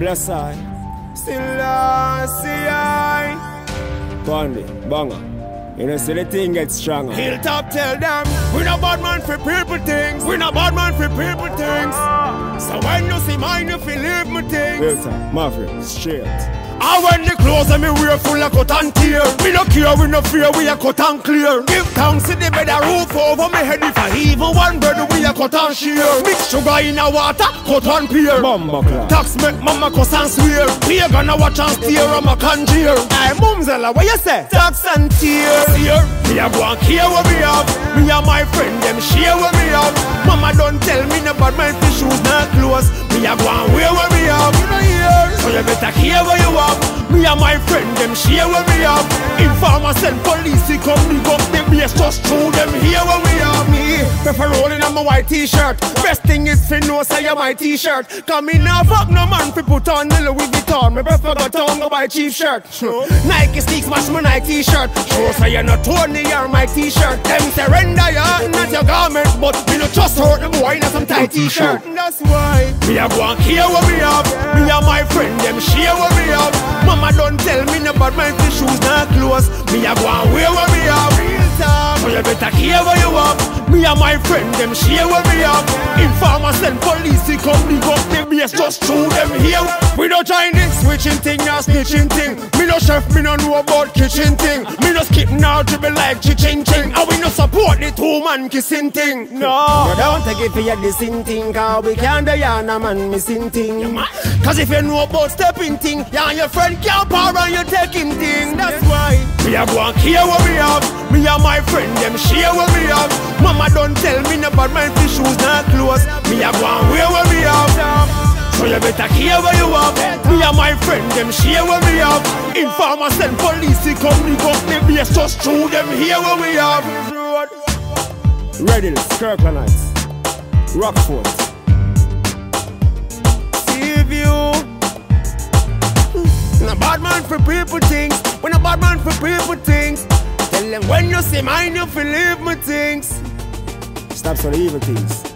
Blasai Selassie I Pondy, Bonga. You know, see the thing gets stronger. Hilltop tell them, we're not bad man for people things. We're not bad man for people things. So when you see mine, you feel leave me things. Hilltop, Maverick, straight. I when the clothes and me wear full of cut and tear. We no care, we no fear, we are cut and clear. Give thanks to the bed a roof over me head. If I even one bread, we are cut and shear. Mix sugar in a water, cut and pear. Mama clap. Tax make mama cuss and swear. We are gonna watch and steer, I'm a conjure. Aye, Mumzella, what you say? Tax and tear. Here, me a go and care where we have. Me and my friend them share where we have. Mama don't tell me no bad man for shoes not close. Me a go and wear where we have. So you better care where you have. Me and my friend them share where we have. Informers and police they come dig up the base just through them here where we have. Me prefer rolling on my white t-shirt. Best thing is for no say on my t-shirt. Cause me no fuck no man for put on the Louis Vuitton. Me prefer go down go buy cheap shirt. Nike sneaks match my Nike t-shirt. Show say you're not Tony or my t-shirt. Them surrender ya, not your garment. But we no trust hurt the boy in some tight t-shirt. That's why me a go and care what we have. Me and my friend them share what we have. Mama don't tell me no bad man if shoes not close. Me a go and wear what we have. So you better care what you have. Me and my friend them share what we have. Informers and police they come dig up the base just through them here. We don't try this switching thing or snitching thing. Me no chef, me no know about kitchen thing. Me no skip now. To be like ching ching, and we no support the two-man kissing thing. No, you don't take it for your dissing thing, cause we can't do ya no man missing thing. Cause if you know about stepping thing, you and your friend can't power and you taking thing. That's why we are going here what we have. Me and my friend them share what we have. Mama don't tell me no bad man for shoes not close. Me are going where what we have. So you better care where you have. Me and my friend them share where we have. Informers and police they come dig up the base just through them here where we have. Redhill, Kirklandites, Rockford, Seaview. When a bad man for people things. When a bad man for people things. Tell them when you see mine you feel leave me things. Stop for the evil things.